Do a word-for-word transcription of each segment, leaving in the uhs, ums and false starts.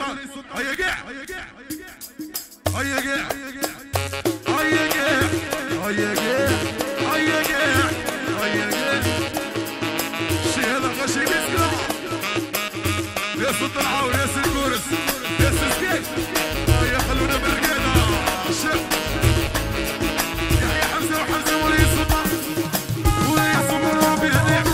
Sultan. Are you get? Are you get? Are you get? Are you get? Are you get? Are you get? Are you get? She had a she gets good. Yes, Sultan. How yes, it goes. Yes, it's good. Are you going to bring it on? Shit. Yeah, Hamza, Hamza, what is Sultan? What is Sultan? Be there.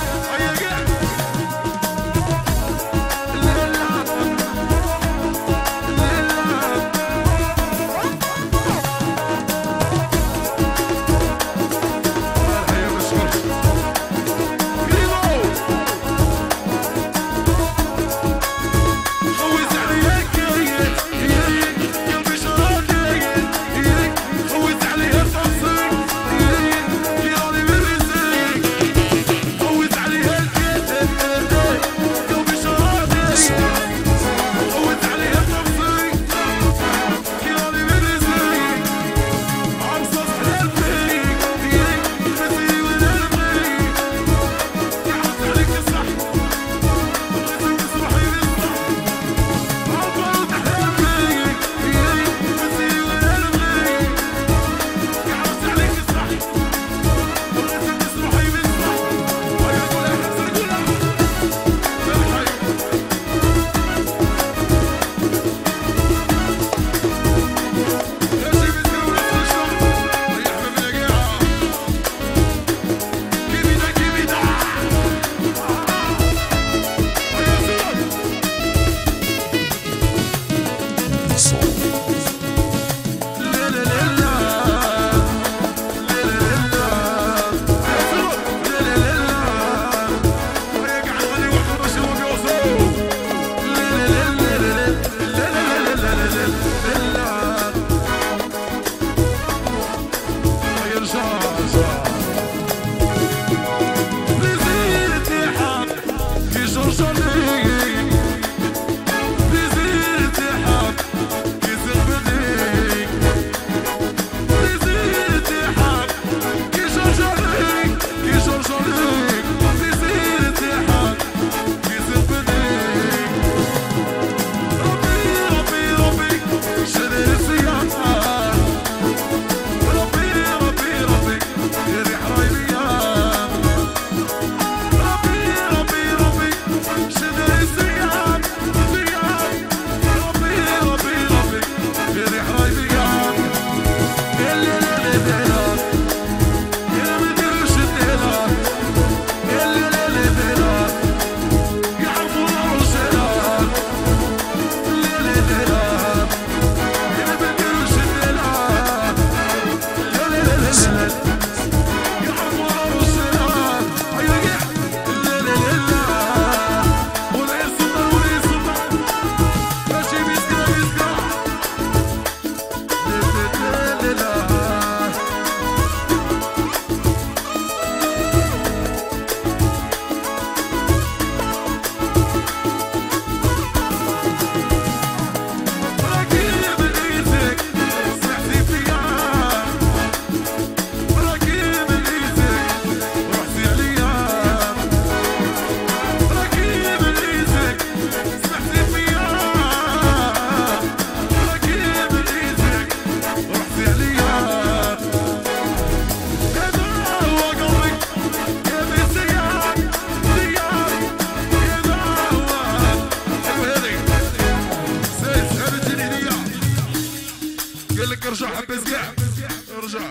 ارجع حبيس قاع ارجع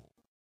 ارجع